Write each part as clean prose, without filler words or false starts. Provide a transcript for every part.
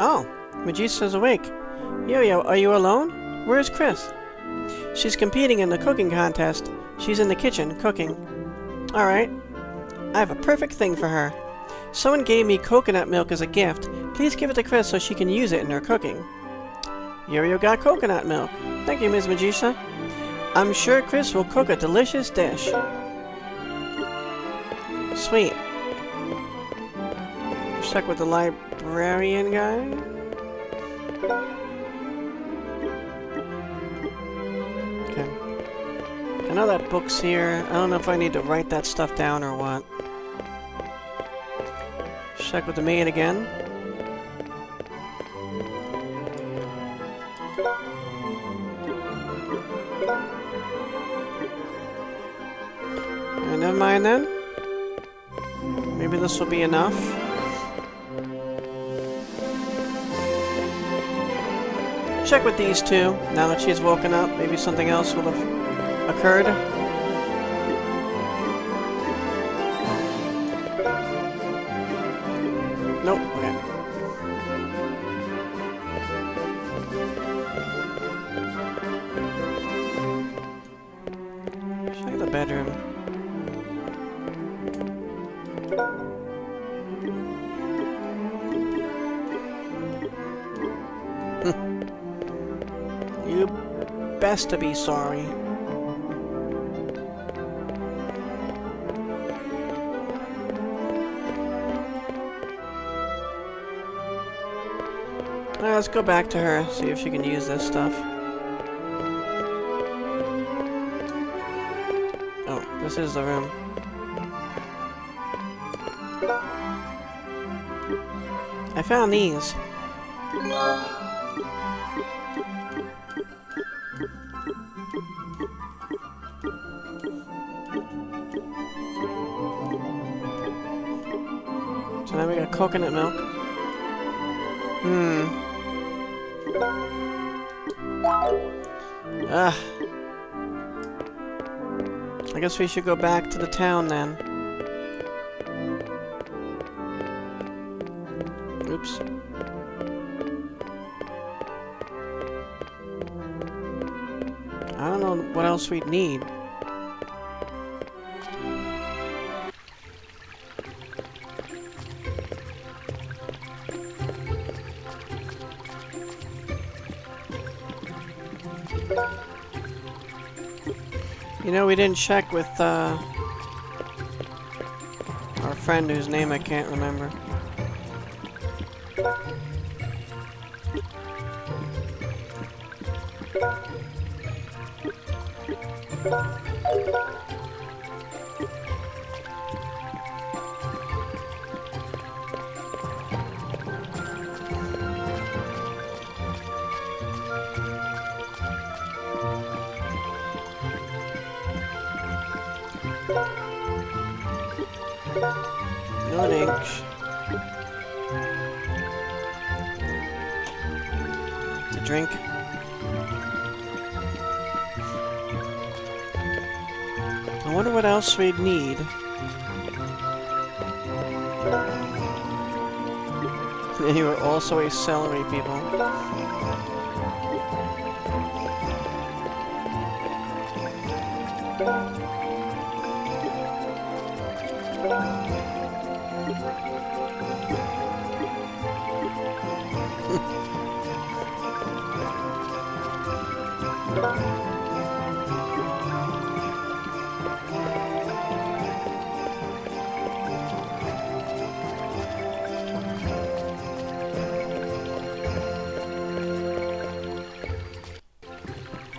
Oh, Majisa's awake. Yurio, are you alone? Where's Chris? She's competing in the cooking contest. She's in the kitchen, cooking. Alright. I have a perfect thing for her. Someone gave me coconut milk as a gift. Please give it to Chris so she can use it in her cooking. Yurio got coconut milk. Thank you, Ms. Majisa. I'm sure Chris will cook a delicious dish. Sweet. Stuck with the librarian guy? Okay. I know that book's here. I don't know if I need to write that stuff down or what. Check with the maid again. Never mind then. Maybe this will be enough. Check with these two. Now that she's woken up, maybe something else will have occurred. Nope, okay. Check the bedroom. You best to be sorry. Let's go back to her, see if she can use this stuff. Oh, this is the room. I found these. So now we got coconut milk. Ugh. I guess we should go back to the town then. Oops. I don't know what else we'd need. You know, we didn't check with, our friend whose name I can't remember. To drink. I wonder what else we'd need. And you were also a celery, people.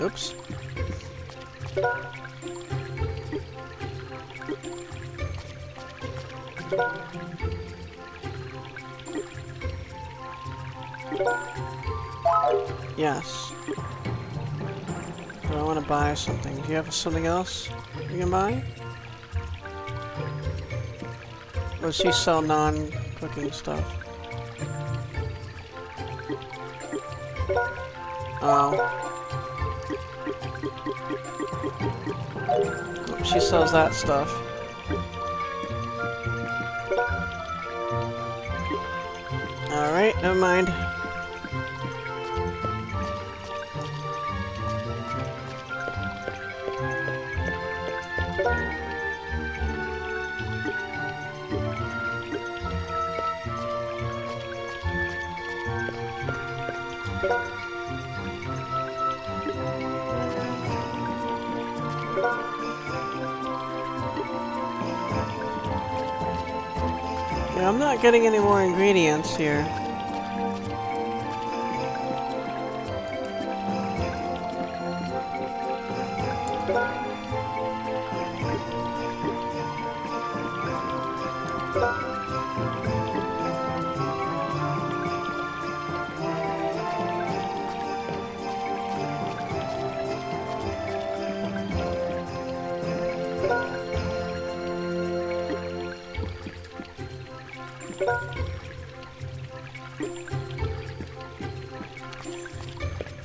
Oops. Yes. But I want to buy something. Do you have something else you can buy? Or does she sell non-cooking stuff? Oh. She sells that stuff. Alright, never mind. Yeah, I'm not getting any more ingredients here.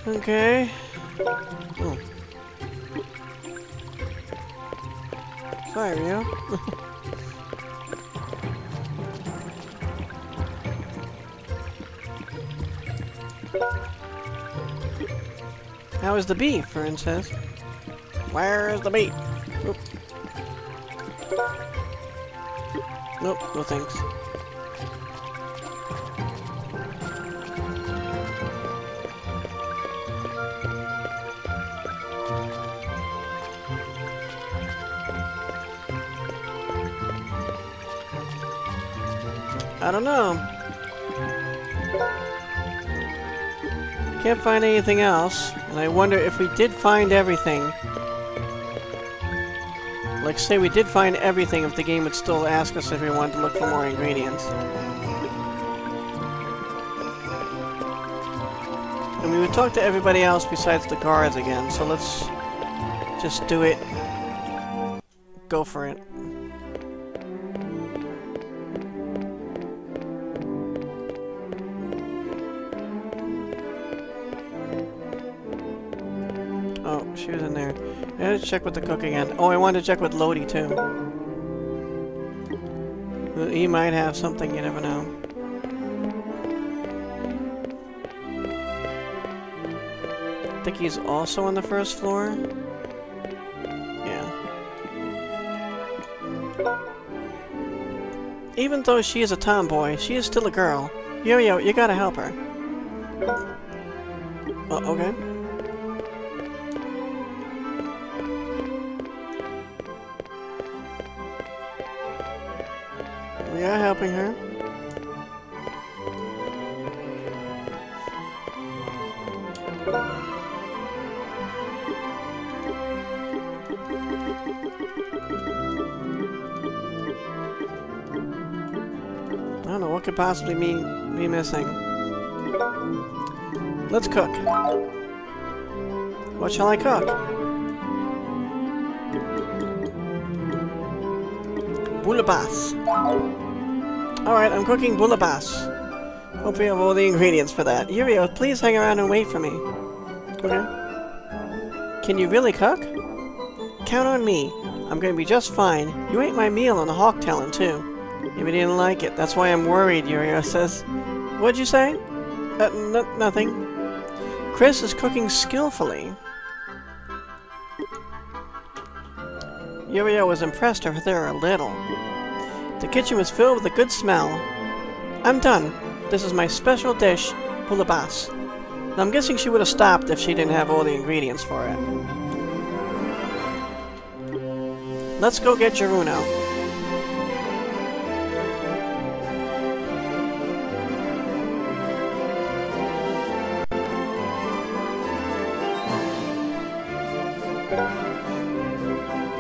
Okay. Oh. Sorry, Rio. How is the beef, Princess? Where is the beef? Nope. Nope, no thanks. I don't know. Can't find anything else, and I wonder if we did find everything. Like, say we did find everything, if the game would still ask us if we wanted to look for more ingredients. And we would talk to everybody else besides the guards again, so let's just do it. Go for it. She was in there. I had to check with the cook again. Oh, I wanted to check with Lodi, too. He might have something, you never know. I think he's also on the first floor. Yeah. Even though she is a tomboy, she is still a girl. Yo, you gotta help her. Oh, okay. Yeah, helping her. I don't know what could possibly be missing. Let's cook. What shall I cook? Bulabas. Alright, I'm cooking Bulabas. Hope we have all the ingredients for that. Yurio, please hang around and wait for me. Okay. Can you really cook? Count on me. I'm gonna be just fine. You ate my meal on the Hawk Talon, too. If you didn't like it, that's why I'm worried, Yurio says. What'd you say? Nothing. Chris is cooking skillfully. Yurio was impressed over there a little. The kitchen was filled with a good smell. I'm done. This is my special dish, Bulabas. Now I'm guessing she would have stopped if she didn't have all the ingredients for it. Let's go get Geruno.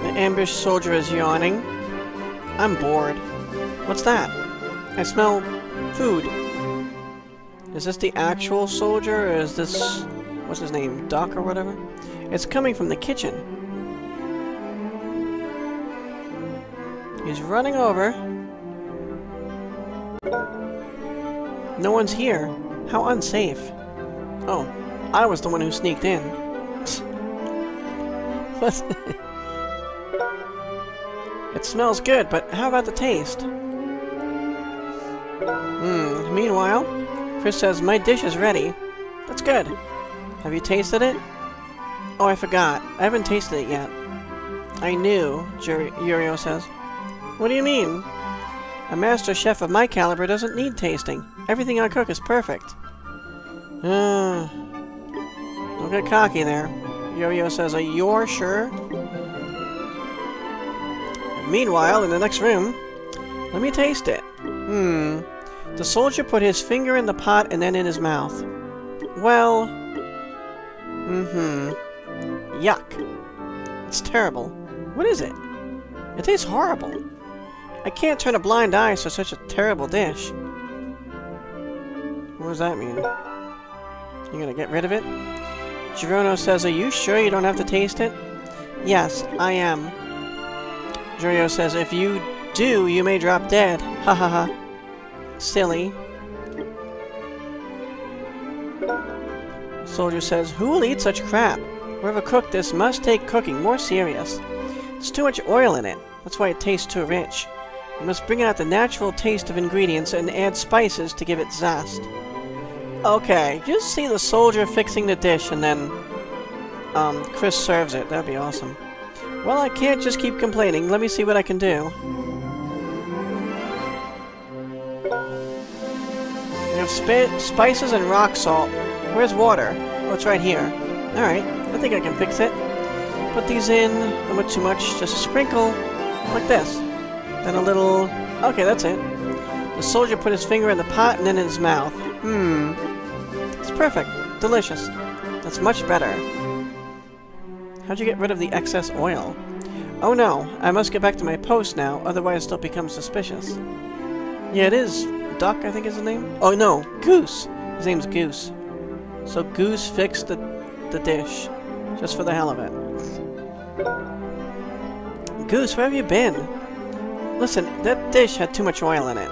The Ambish soldier is yawning. I'm bored. What's that? I smell food. Is this the actual soldier, or is this... what's his name? Doc or whatever? It's coming from the kitchen. He's running over. No one's here. How unsafe. Oh, I was the one who sneaked in. What's... It smells good, but how about the taste? Meanwhile, Chris says, my dish is ready. That's good. Have you tasted it? Oh, I forgot. I haven't tasted it yet. I knew, Yurio says. What do you mean? A master chef of my caliber doesn't need tasting. Everything I cook is perfect. Don't get cocky there. Yo-Yo says, "You're sure?" And meanwhile, in the next room, let me taste it. The soldier put his finger in the pot and then in his mouth. Well... Yuck. It's terrible. What is it? It tastes horrible. I can't turn a blind eye to such a terrible dish. What does that mean? You're gonna get rid of it? Geruno says, "Are you sure you don't have to taste it?" Yes, I am. Yurio says, "If you do, you may drop dead. Ha ha ha. Silly." Soldier says, "Who will eat such crap? Whoever cooked this must take cooking more serious. There's too much oil in it. That's why it tastes too rich. You must bring out the natural taste of ingredients and add spices to give it zest." Okay, just see the soldier fixing the dish and then Chris serves it. That'd be awesome. Well, I can't just keep complaining. Let me see what I can do. We have spices and rock salt. Where's water? Oh, it's right here. Alright, I think I can fix it. Put these in. Not much, too much. Just a sprinkle. Like this. Then a little... Okay, that's it. The soldier put his finger in the pot and then in his mouth. It's perfect. Delicious. That's much better. How'd you get rid of the excess oil? Oh no, I must get back to my post now, otherwise they'll become suspicious. Yeah, it is... Duck, I think is his name? Oh no, Goose! His name's Goose. So Goose fixed the dish, just for the hell of it. Goose, where have you been? Listen, that dish had too much oil in it.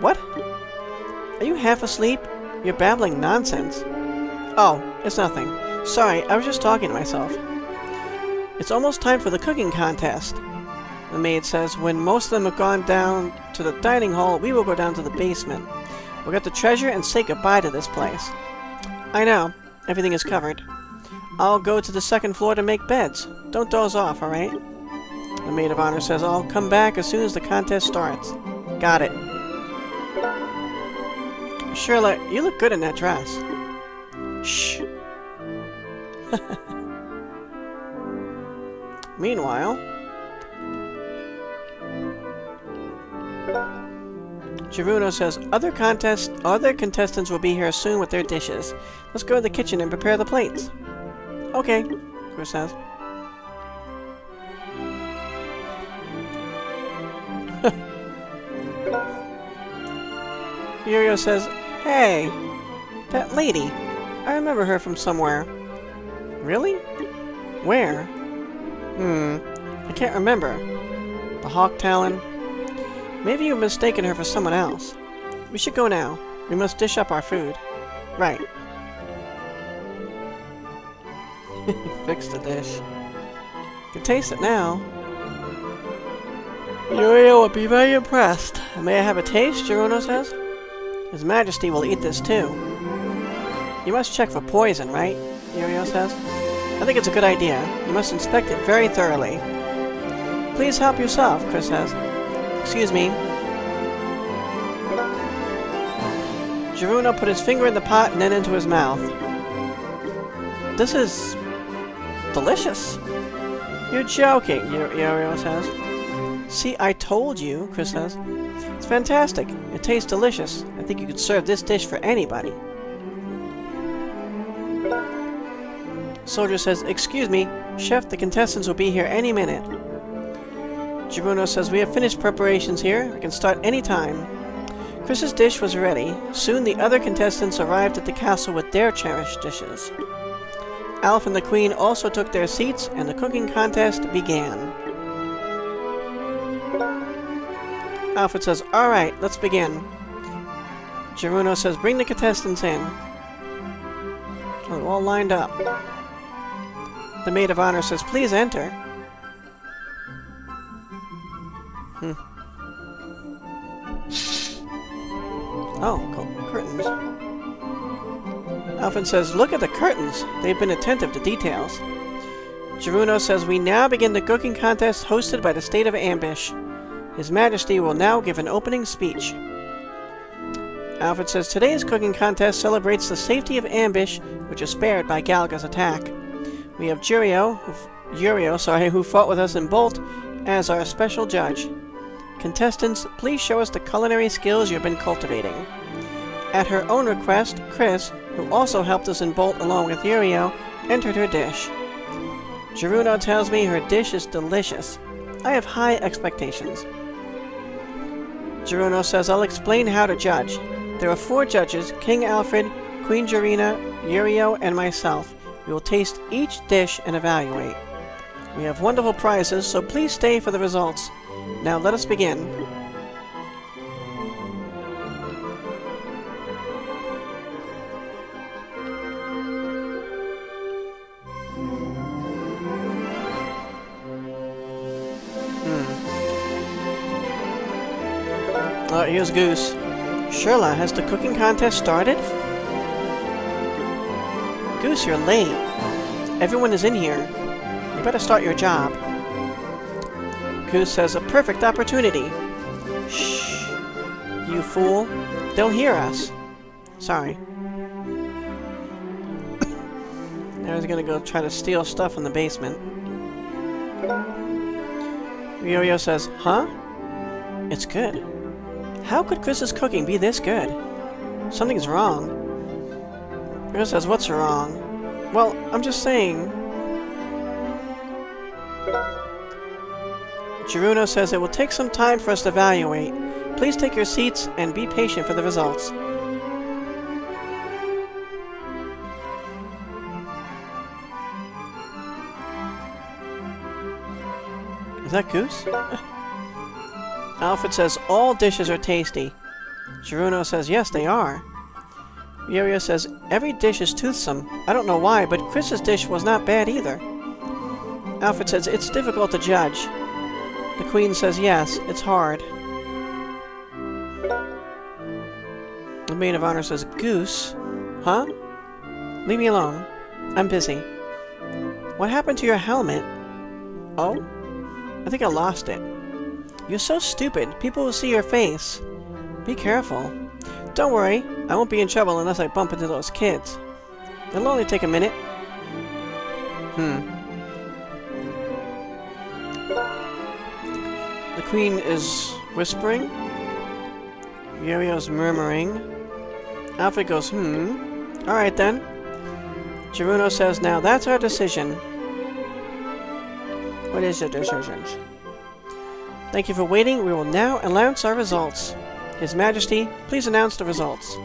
What? Are you half asleep? You're babbling nonsense. Oh, it's nothing. Sorry, I was just talking to myself. It's almost time for the cooking contest. The maid says, "When most of them have gone down to the dining hall, we will go down to the basement. We'll get the treasure and say goodbye to this place." I know. Everything is covered. I'll go to the second floor to make beds. Don't doze off, alright? The maid of honor says, "I'll come back as soon as the contest starts." Got it. Sherla, you look good in that dress. Shh. Meanwhile... Geruno says, "Other contestants will be here soon with their dishes. Let's go to the kitchen and prepare the plates." Okay, Chris says. Yurio says, "Hey, that lady. I remember her from somewhere." Really? Where? I can't remember. The Hawk Talon? Maybe you've mistaken her for someone else. We should go now. We must dish up our food. Right. Fix the dish. Can taste it now. Yurio will be very impressed. May I have a taste, Geruno says? His Majesty will eat this too. You must check for poison, right? Yurio says. I think it's a good idea. You must inspect it very thoroughly. Please help yourself, Chris says. Excuse me. Geruno put his finger in the pot and then into his mouth. This is... delicious. You're joking, Yurio says. See, I told you, Chris says. It's fantastic. It tastes delicious. I think you could serve this dish for anybody. Soldier says, "Excuse me, Chef, the contestants will be here any minute." Geruno says, "We have finished preparations here. We can start any time." Chris's dish was ready. Soon the other contestants arrived at the castle with their cherished dishes. Alf and the Queen also took their seats, and the cooking contest began. Alfred says, "All right, let's begin." Geruno says, "Bring the contestants in." They're all lined up. The maid of honor says, "Please enter." Oh, cool. Curtains. Alfred says, "Look at the curtains. They've been attentive to details." Geruno says, "We now begin the cooking contest hosted by the state of Ambish. His Majesty will now give an opening speech." Alfred says today's cooking contest celebrates the safety of Ambish, which is spared by Galga's attack. We have Yurio, who fought with us in Bolt, as our special judge. Contestants, please show us the culinary skills you've been cultivating. At her own request, Chris, who also helped us in Bolt along with Yurio, entered her dish. Geruno tells me her dish is delicious. I have high expectations. Geruno says I'll explain how to judge. There are 4 judges, King Alfred, Queen Gerina, Yurio, and myself. We will taste each dish and evaluate. We have wonderful prizes, so please stay for the results. Now let us begin. Oh, here's Goose. Sherla, has the cooking contest started? Goose, you're late. Everyone is in here. You better start your job. Goose says a perfect opportunity. Shh. You fool. They'll hear us. Sorry. Now he's gonna go try to steal stuff in the basement. Yo-Yo says, huh? It's good. How could Chris's cooking be this good? Something's wrong. Chris says, what's wrong? Well, I'm just saying. Geruno says it will take some time for us to evaluate. Please take your seats and be patient for the results. Is that Goose? Alfred says all dishes are tasty. Geruno says yes, they are. Yurio says every dish is toothsome. I don't know why, but Chris's dish was not bad either. Alfred says it's difficult to judge. The Queen says yes, it's hard. The Maid of Honor says, Goose? Huh? Leave me alone. I'm busy. What happened to your helmet? Oh? I think I lost it. You're so stupid. People will see your face. Be careful. Don't worry. I won't be in trouble unless I bump into those kids. It'll only take a minute. The Queen is whispering. Yurio's murmuring. Alfred goes, Alright then. Geruno says, now that's our decision. What is your decision? Thank you for waiting. We will now announce our results. His Majesty, please announce the results.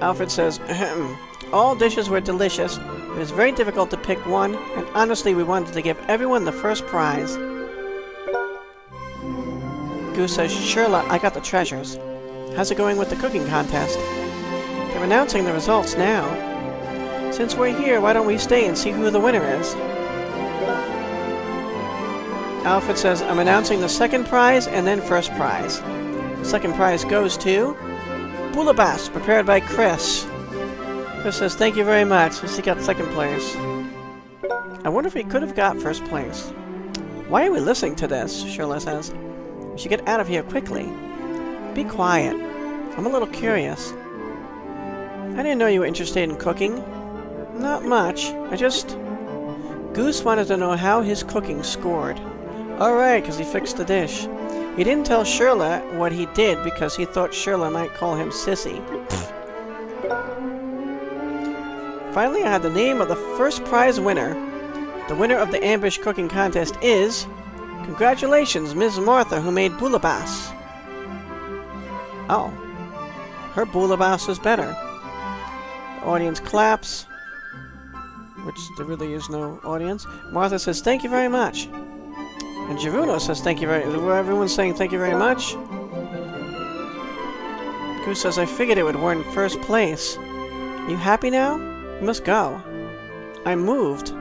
Alfred says, ahem. All dishes were delicious. It was very difficult to pick one, and honestly, we wanted to give everyone the first prize. Goose says, Sherla, I got the treasures. How's it going with the cooking contest? They're announcing the results now. Since we're here, why don't we stay and see who the winner is? Alfred says, I'm announcing the second prize and then first prize. Second prize goes to Bulabas, prepared by Chris. Chris says, thank you very much. He got second place. I wonder if he could have got first place. Why are we listening to this? Sherla says. We should get out of here quickly. Be quiet. I'm a little curious. I didn't know you were interested in cooking. Not much. I just... Goose wanted to know how his cooking scored. Alright, because he fixed the dish. He didn't tell Sherla what he did because he thought Sherla might call him Sissy. Finally, I had the name of the first prize winner. The winner of the Ambish Cooking Contest is... Congratulations, Ms. Martha, who made Bulabas. Oh. Her Bulabas is better. The audience claps. Which there really is no audience. Martha says, thank you very much. And Geruno says, thank you very much. Everyone's saying thank you very much. Goose says, I figured it would win first place. You happy now? You must go. I moved.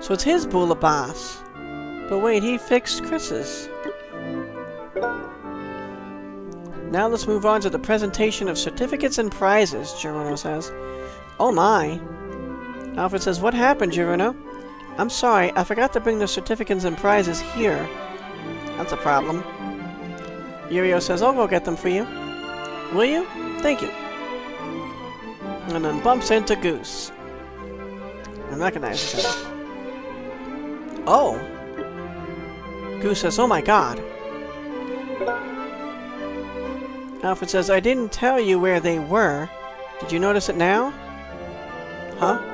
So it's his Bulabas. But wait, he fixed Chris's. Now let's move on to the presentation of certificates and prizes, Geruno says. Oh my. Alfred says, what happened, Geruno? I'm sorry, I forgot to bring the certificates and prizes here. That's a problem. Yurio says, I'll go get them for you. Will you? Thank you. And then bumps into Goose. And recognizes him. Oh! Goose says, oh my god. Alfred says, I didn't tell you where they were. Did you notice it now? Huh?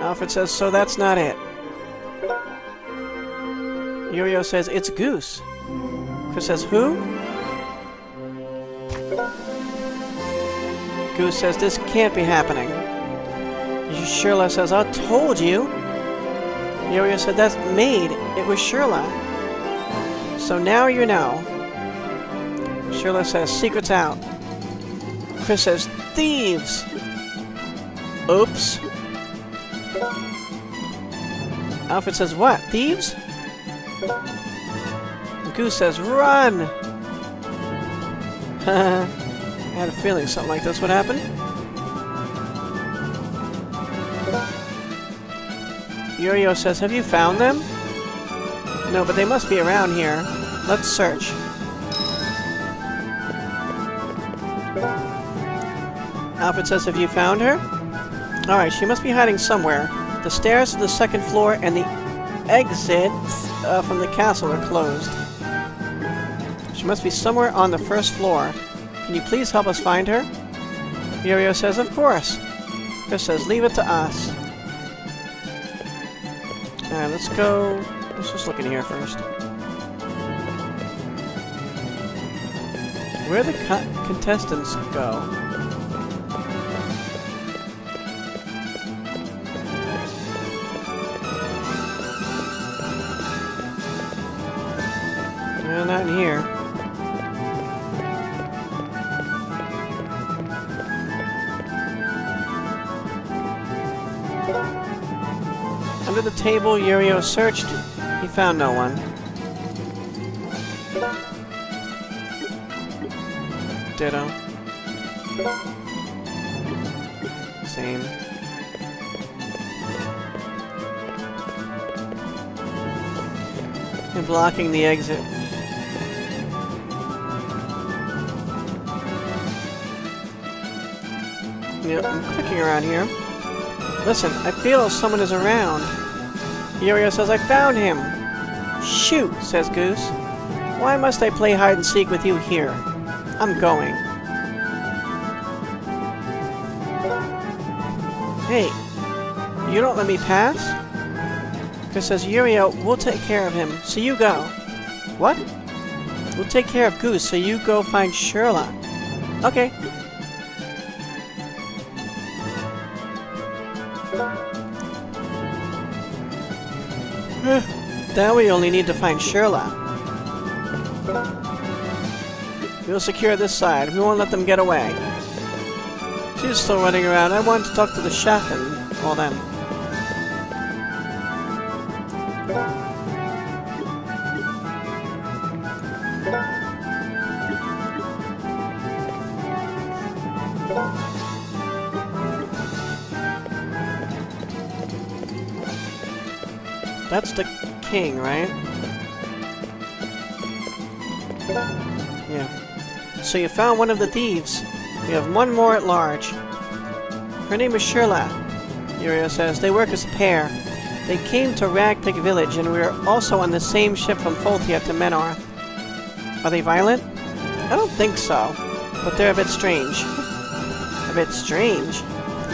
Alfred says, so that's not it. Yurio says, it's Goose. Chris says, who? Goose says, this can't be happening. Sherla says, I told you. Yurio said, that's made. It was Sherla. So now you know. Sherla says, secret's out. Chris says, thieves! Oops. Alfred says, what? Thieves? Goose says, run! I had a feeling something like this would happen. Yurio says, have you found them? No, but they must be around here. Let's search. Alfred says, have you found her? Alright, she must be hiding somewhere. The stairs to the second floor and the exits from the castle are closed. She must be somewhere on the first floor. Can you please help us find her? Yurio says, of course. Chris says, leave it to us. Alright, let's go... Let's just look in here first. Where the contestants go? Not in here. Under the table, Yurio searched. He found no one. Ditto. Same. And blocking the exit. Yep, I'm clicking around here. Listen, I feel someone is around. Yurio says, I found him. Shoot, says Goose. Why must I play hide and seek with you here? I'm going. Hey, you don't let me pass? Chris says, Yurio, we'll take care of him, so you go. What? We'll take care of Goose, so you go find Sherlock. Okay. Now we only need to find Sherla. We'll secure this side. We won't let them get away. She's still running around. I want to talk to the chef and all them. That's the king, right? Yeah. So you found one of the thieves. We have one more at large. Her name is Sherla. Yurio says, they work as a pair. They came to Ragpick Village, and we are also on the same ship from Foltia to Menarth. Are they violent? I don't think so. But they're a bit strange. A bit strange?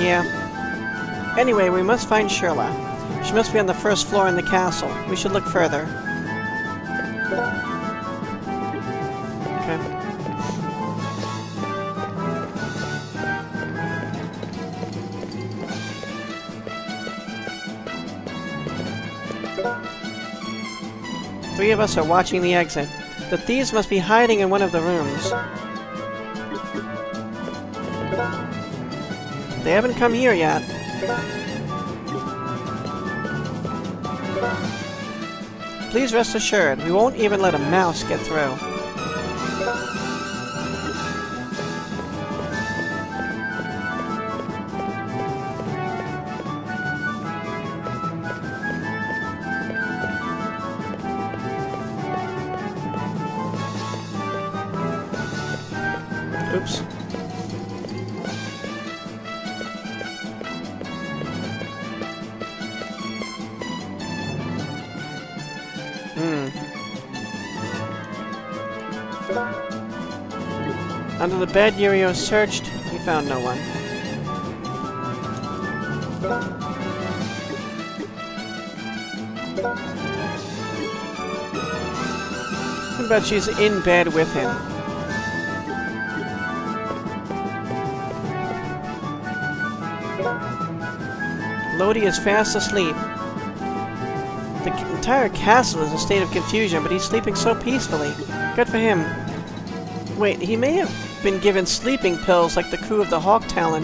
Yeah. Anyway, we must find Sherla. She must be on the first floor in the castle. We should look further. Okay. Three of us are watching the exit. The thieves must be hiding in one of the rooms. They haven't come here yet. Please rest assured, we won't even let a mouse get through. Oops. Under the bed, Yurio searched. He found no one. What about she's in bed with him? Lodi is fast asleep. The entire castle is in a state of confusion, but he's sleeping so peacefully. Good for him. Wait, he may have been given sleeping pills like the crew of the Hawk Talon.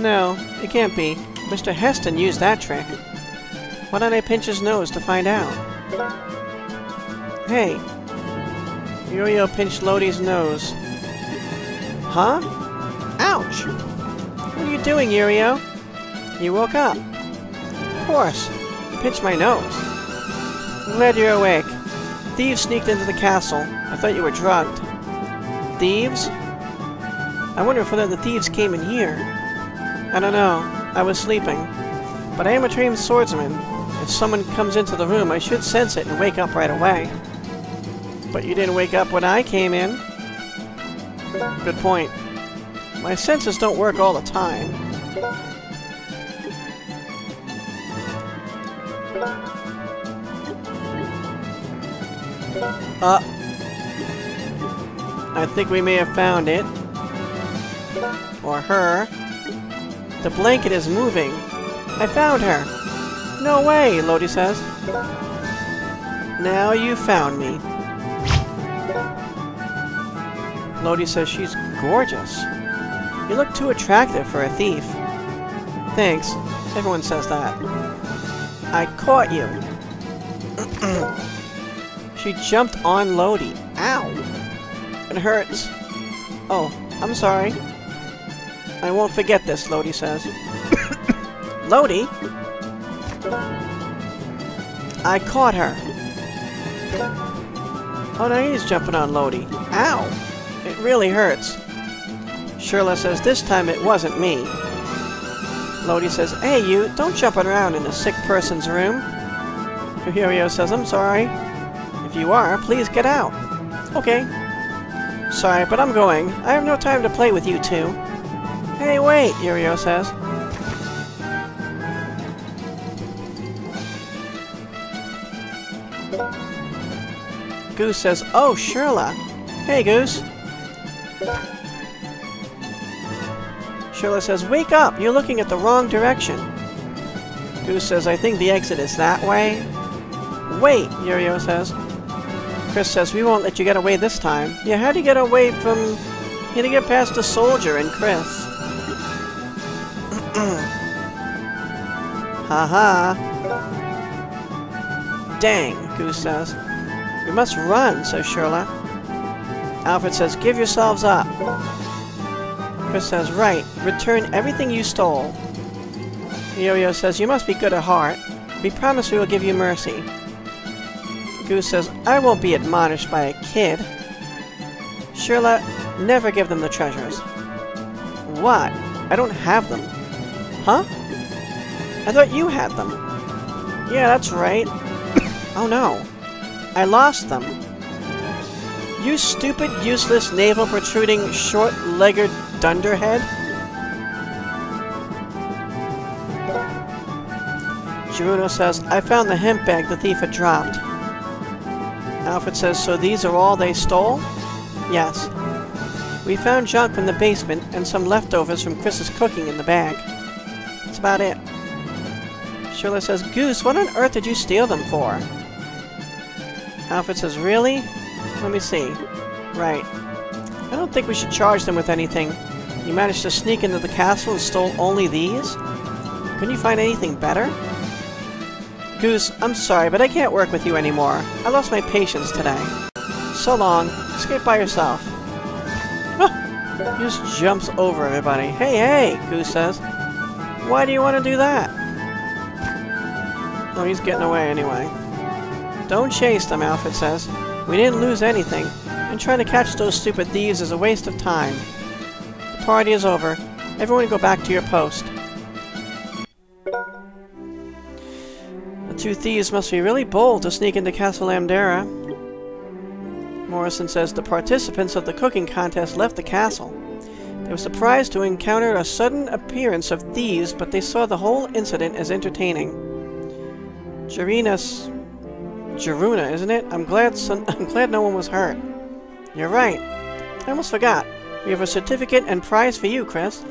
No, it can't be. Mr. Heston used that trick. Why don't I pinch his nose to find out? Hey. Yurio pinched Lodi's nose. Huh? Ouch! What are you doing, Yurio? You woke up. Of course. You pinched my nose. I'm glad you're awake. Thieves sneaked into the castle. I thought you were drugged. Thieves? I wonder if one of the thieves came in here. I don't know. I was sleeping. But I am a trained swordsman. If someone comes into the room, I should sense it and wake up right away. But you didn't wake up when I came in. Good point. My senses don't work all the time. I think we may have found it. Or her. The blanket is moving. I found her. No way, Lodi says. Now you found me. Lodi says she's gorgeous. You look too attractive for a thief. Thanks. Everyone says that. I caught you. She jumped on Lodi. Ow! It hurts. Oh, I'm sorry. I won't forget this, Lodi says. Lodi? I caught her. Oh, now he's jumping on Lodi. Ow! It really hurts. Sherla says this time it wasn't me. Lodi says, hey you, don't jump around in a sick person's room. Yurio says, I'm sorry. If you are, please get out. Okay. Sorry, but I'm going. I have no time to play with you two. Hey, wait, Yurio says. Goose says, oh, Sherla. Hey, Goose. Sherla says, wake up! You're looking at the wrong direction. Goose says, I think the exit is that way. Wait, Yurio says. Chris says, we won't let you get away this time. Yeah, how'd he get away from... How'd he get past the soldier and Chris? Ha-ha. Dang, Goose says. We must run, says Sherla. Alfred says, give yourselves up. Chris says, right, return everything you stole. Yurio says, you must be good at heart. We promise we will give you mercy. Goose says, I won't be admonished by a kid. Sherla, never give them the treasures. What? I don't have them. Huh? I thought you had them. Yeah, that's right. Oh no. I lost them. You stupid, useless, navel-protruding, short-legged dunderhead. Geruno says, I found the hemp bag the thief had dropped. Alfred says, so these are all they stole? Yes. We found junk from the basement and some leftovers from Chris's cooking in the bag. That's about it. Sherla says, Goose, what on earth did you steal them for? Alfred says, really? Let me see. Right. I don't think we should charge them with anything. You managed to sneak into the castle and stole only these? Couldn't you find anything better? Goose, I'm sorry, but I can't work with you anymore. I lost my patience today. So long. Escape by yourself. Ah, just jumps over everybody. Hey, hey, Goose says. Why do you want to do that? Oh, he's getting away anyway. Don't chase them, Alfred says. We didn't lose anything. and trying to catch those stupid thieves is a waste of time. The party is over. Everyone go back to your post. The two thieves must be really bold to sneak into Castle Lamdara. Morrison says the participants of the cooking contest left the castle. They were surprised to encounter a sudden appearance of thieves, but they saw the whole incident as entertaining. Geruna, isn't it? I'm glad no one was hurt. You're right. I almost forgot. We have a certificate and prize for you, Chris.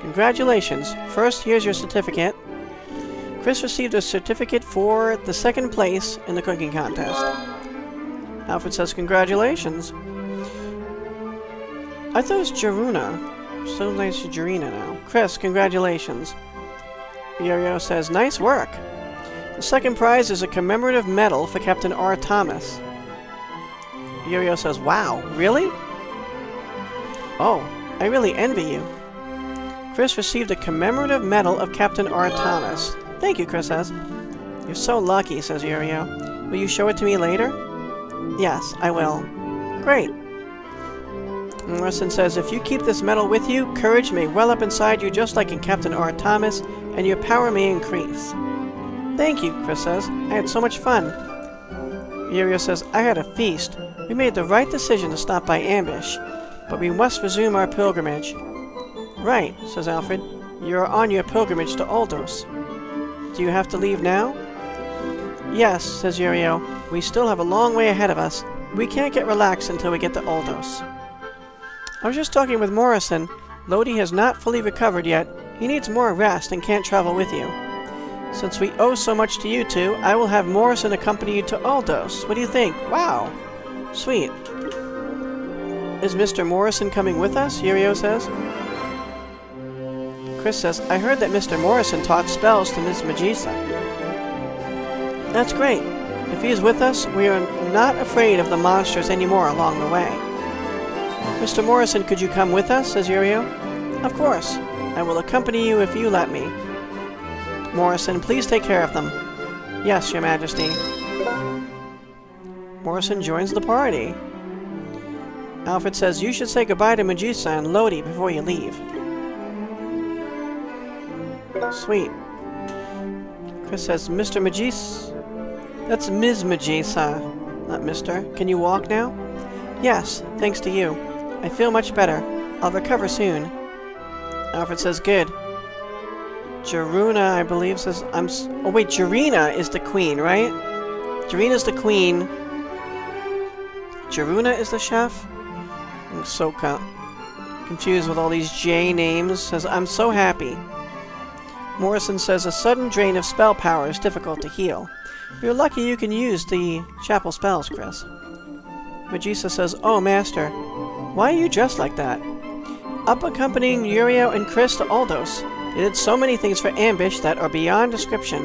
Congratulations. First, here's your certificate. Chris received a certificate for the second place in the cooking contest. Alfred says congratulations. I thought it was Geruna. So nice to Gerina now. Chris, congratulations. Yurio says, nice work. The second prize is a commemorative medal for Captain R. Thomas. Yurio says, wow, really? Oh, I really envy you. Chris received a commemorative medal of Captain R. Thomas. Thank you, Chris says. You're so lucky, says Yurio. Will you show it to me later? Yes, I will. Great. Morrison says, if you keep this medal with you, courage may well up inside you just like in Captain R. Thomas, and your power may increase. Thank you, Chris says. I had so much fun. Yurio says, I had a feast. We made the right decision to stop by Ambish, but we must resume our pilgrimage. Right, says Alfred. You're on your pilgrimage to Aldos. Do you have to leave now? Yes, says Yurio. We still have a long way ahead of us. We can't get relaxed until we get to Aldos. I was just talking with Morrison. Lodi has not fully recovered yet. He needs more rest and can't travel with you. Since we owe so much to you two, I will have Morrison accompany you to Aldos. What do you think? Wow! Sweet. Is Mr. Morrison coming with us? Yurio says. Chris says, I heard that Mr. Morrison taught spells to Miss Majisa. That's great. If he is with us, we are not afraid of the monsters anymore along the way. Mr. Morrison, could you come with us? Says Yurio. Of course. I will accompany you if you let me. Morrison, please take care of them. Yes, Your Majesty. Morrison joins the party. Alfred says, you should say goodbye to Majisa and Lodi before you leave. Sweet. Chris says, Mr. Majis... That's Ms. Majisa, not Mr. Can you walk now? Yes, thanks to you. I feel much better. I'll recover soon. Alfred says, good. Geruna, I believe, says, oh, wait, Gerina is the queen, right? Gerina's the queen. Geruna is the chef? I'm so confused with all these J names. Says, I'm so happy. Morrison says, a sudden drain of spell power is difficult to heal. You're lucky you can use the chapel spells, Chris. Majisa says, oh, Master, why are you dressed like that? Up accompanying Yurio and Chris to Aldos. They did so many things for Ambish that are beyond description.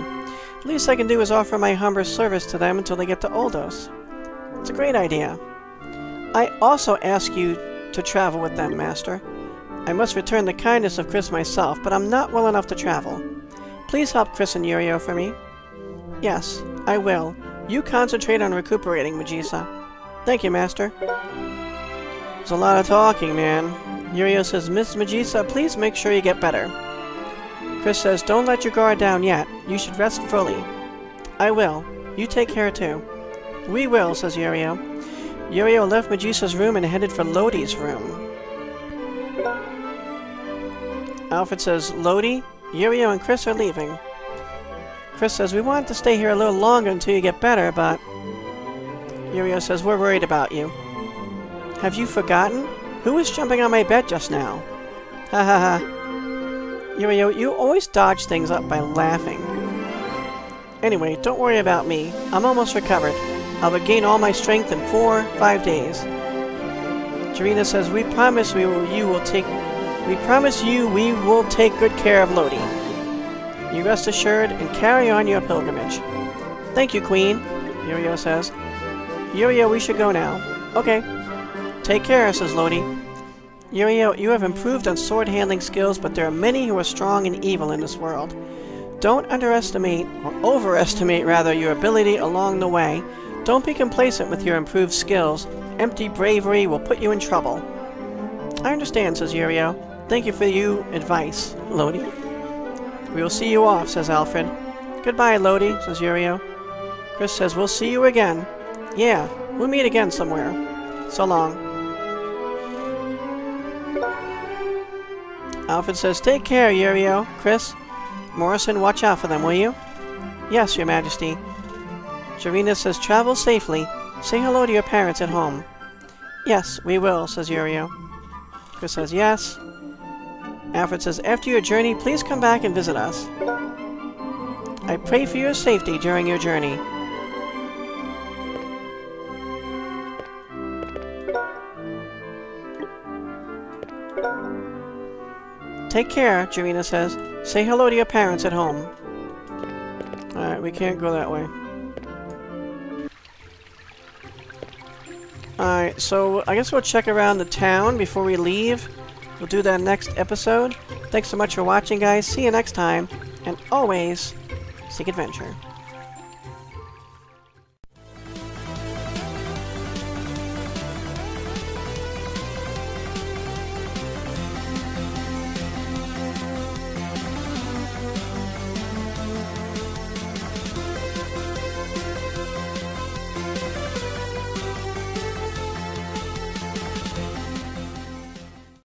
The least I can do is offer my humble service to them until they get to Aldos. It's a great idea. I also ask you to travel with them, Master. I must return the kindness of Chris myself, but I'm not well enough to travel. Please help Chris and Yurio for me. Yes, I will. You concentrate on recuperating, Majisa. Thank you, Master. There's a lot of talking, man. Yurio says, Miss Majisa, please make sure you get better. Chris says, don't let your guard down yet. You should rest fully. I will. You take care, too. We will, says Yurio. Yurio left Majisa's room and headed for Lodi's room. Alfred says, Lodi, Yurio, and Chris are leaving. Chris says, we want to stay here a little longer until you get better, but... Yurio says, we're worried about you. Have you forgotten? Who was jumping on my bed just now? Ha ha ha. Yurio, you always dodge things up by laughing. Anyway, don't worry about me. I'm almost recovered. I'll regain all my strength in 4-5 days. Gerina says, we promise we will take good care of Lodi. You rest assured and carry on your pilgrimage. Thank you, Queen, Yurio says. Yurio, we should go now. Okay. Take care, says Lodi. Yurio, you have improved on sword handling skills, but there are many who are strong and evil in this world. Don't underestimate, or overestimate rather, your ability along the way, Don't be complacent with your improved skills. Empty bravery will put you in trouble. I understand, says Yurio. Thank you for your advice, Lodi. We will see you off, says Alfred. Goodbye, Lodi, says Yurio. Chris says, we'll see you again. Yeah, we'll meet again somewhere. So long. Alfred says, take care, Yurio. Chris, Morrison, watch out for them, will you? Yes, Your Majesty. Gerina says, travel safely. Say hello to your parents at home. Yes, we will, says Yurio. Chris says, yes. Alfred says, after your journey, please come back and visit us. I pray for your safety during your journey. Take care, Gerina says. Say hello to your parents at home. Alright, we can't go that way. Alright, so I guess we'll check around the town before we leave. We'll do that next episode. Thanks so much for watching, guys. See you next time. And always, seek adventure.